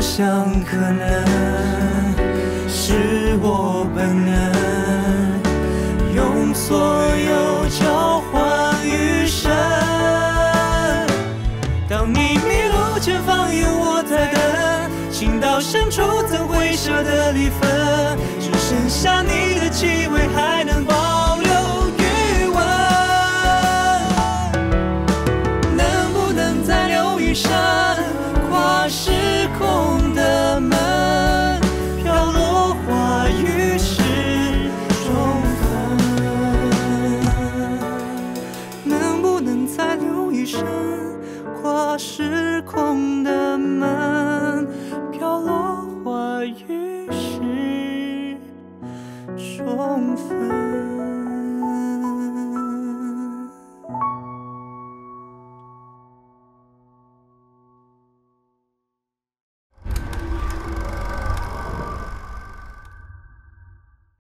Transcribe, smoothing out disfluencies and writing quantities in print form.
我想可能是我本能，用所有交换余生。当你迷路前方有我在等，情到深处怎会舍得离分？只剩下你的气味还能保留。